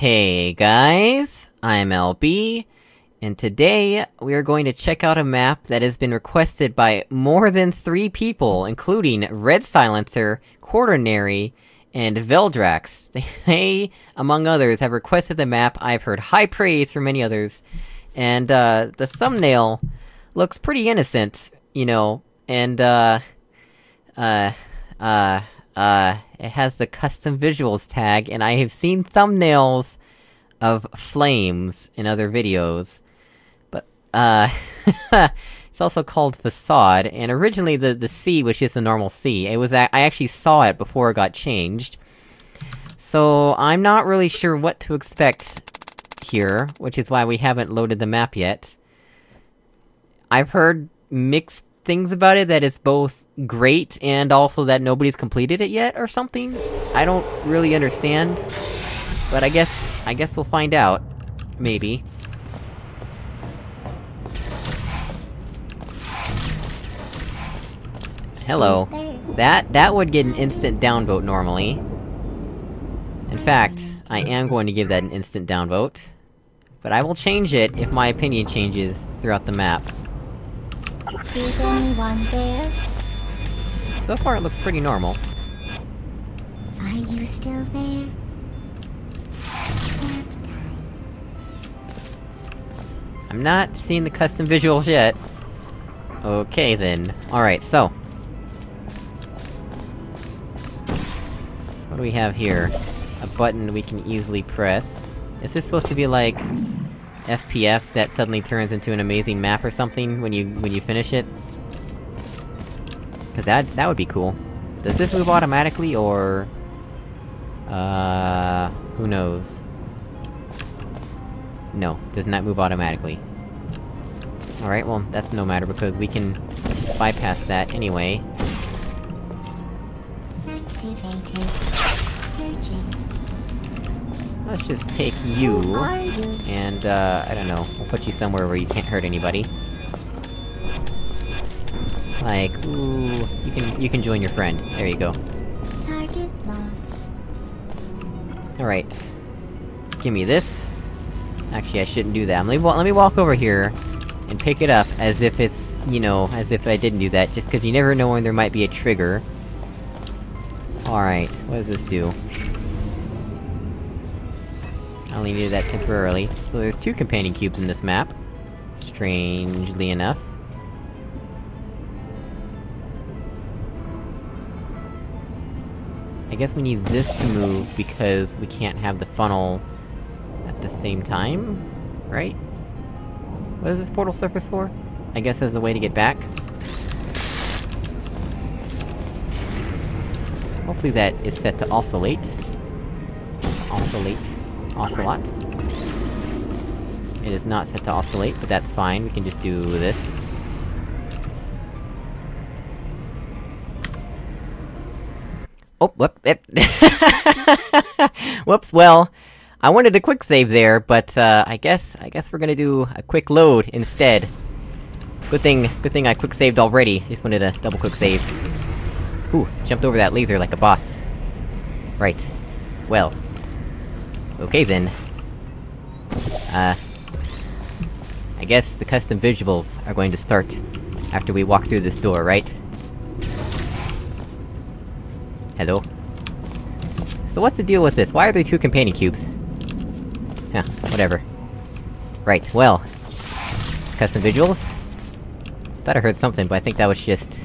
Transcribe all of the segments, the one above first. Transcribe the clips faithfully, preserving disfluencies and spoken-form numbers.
Hey guys, I'm L B, and today we are going to check out a map that has been requested by more than three people, including Red Silencer, Quaternary, and Veldrax. They, among others, have requested the map. I've heard high praise from many others, and uh, the thumbnail looks pretty innocent, you know, and uh, uh, uh, uh, it has the custom visuals tag, and I have seen thumbnails of flames in other videos, but, uh, it's also called Facade, and originally the- the C was just a normal C. It was a- I actually saw it before it got changed. So, I'm not really sure what to expect here, which is why we haven't loaded the map yet. I've heard mixed things about it, that it's both great, and also that nobody's completed it yet, or something? I don't really understand, but I guess- I guess we'll find out. Maybe. Hello. That- that would get an instant downvote normally. In fact, I am going to give that an instant downvote. But I will change it if my opinion changes throughout the map. So far it looks pretty normal. Are you still there? I'm not seeing the custom visuals yet. Okay then. Alright, so. What do we have here? A button we can easily press. Is this supposed to be like F P F that suddenly turns into an amazing map or something when you- when you finish it? Cause that- that would be cool. Does this move automatically, or...? Uh... Who knows? No, does not move automatically. Alright, well, that's no matter, because we can bypass that anyway. Activated. Searching. Let's just take you, you? and, uh, I don't know, we'll put you somewhere where you can't hurt anybody. Like, ooh, you can- you can join your friend. There you go. Target lost. Alright. Give me this. Actually, I shouldn't do that. Let me, let me walk over here, and pick it up, as if it's, you know, as if I didn't do that, just cause you never know when there might be a trigger. Alright, what does this do? I only needed that temporarily. So there's two companion cubes in this map. Strangely enough. I guess we need this to move, because we can't have the funnel at the same time? Right? What is this portal surface for? I guess as a way to get back? Hopefully that is set to oscillate. Oscillate. Ocelot. It is not set to oscillate, but that's fine, we can just do this. Oh, whoop, yep. Whoops, well... I wanted a quick save there, but, uh, I guess- I guess we're gonna do a quick load instead. Good thing- good thing I quick saved already, just wanted a double quick save. Ooh, jumped over that laser like a boss. Right. Well. Okay then. Uh... I guess the custom visuals are going to start after we walk through this door, right? Hello? So what's the deal with this? Why are there two companion cubes? Huh, whatever. Right, well... Custom visuals? Thought I heard something, but I think that was just...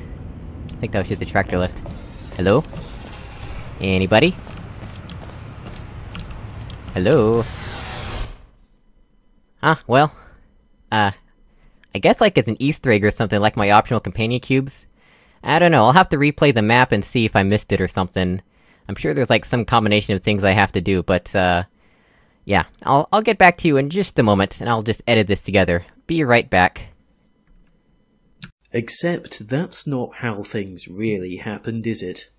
I think that was just a tractor lift. Hello? Anybody? Hello? Huh, well... Uh... I guess like it's an Easter egg or something, like my optional companion cubes? I don't know, I'll have to replay the map and see if I missed it or something. I'm sure there's like some combination of things I have to do, but, uh... yeah, I'll- I'll get back to you in just a moment, and I'll just edit this together. Be right back. Except that's not how things really happened, is it?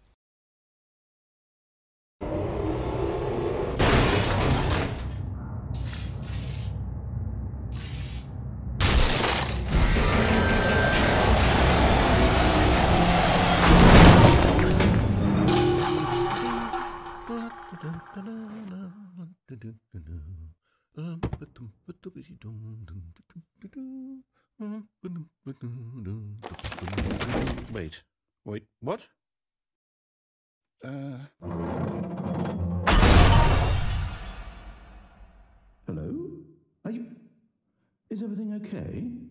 Wait, wait, what? Uh... Hello? Are you... Is everything okay?